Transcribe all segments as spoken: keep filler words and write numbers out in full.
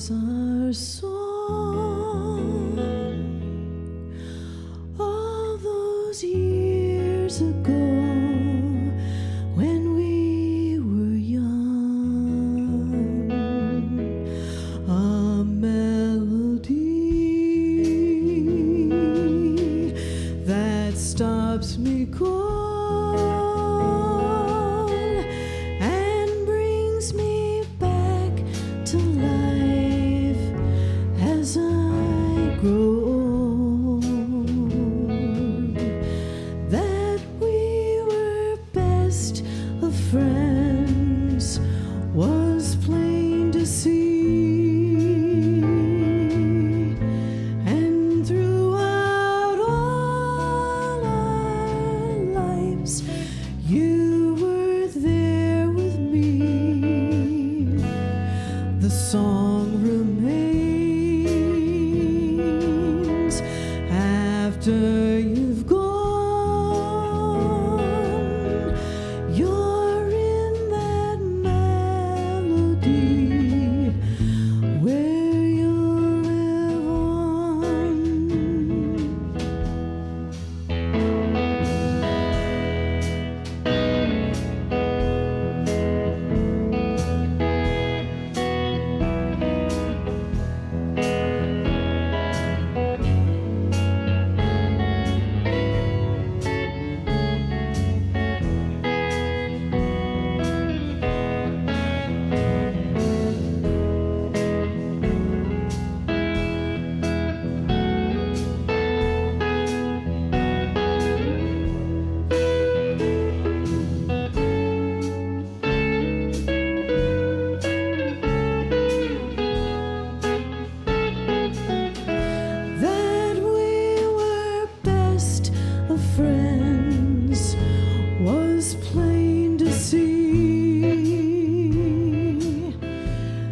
is our song. All those years ago, when we were young, a melody that stops me cold. Friends was plain to see, and throughout all our lives you were there with me. The song remains after you've gone. Friends was plain to see,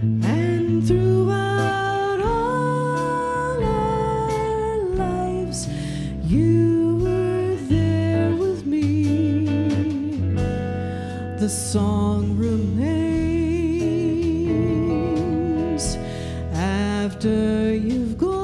and throughout all our lives you were there with me. The song remains after you've gone.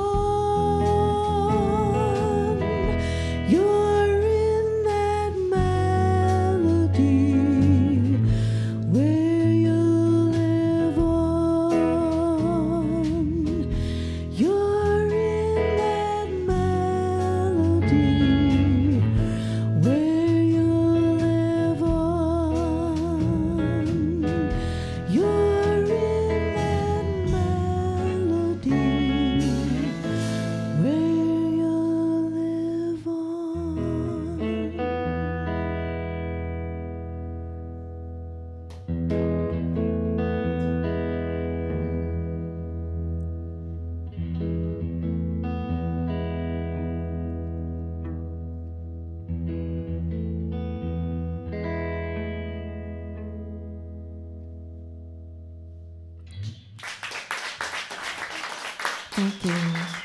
Thank you.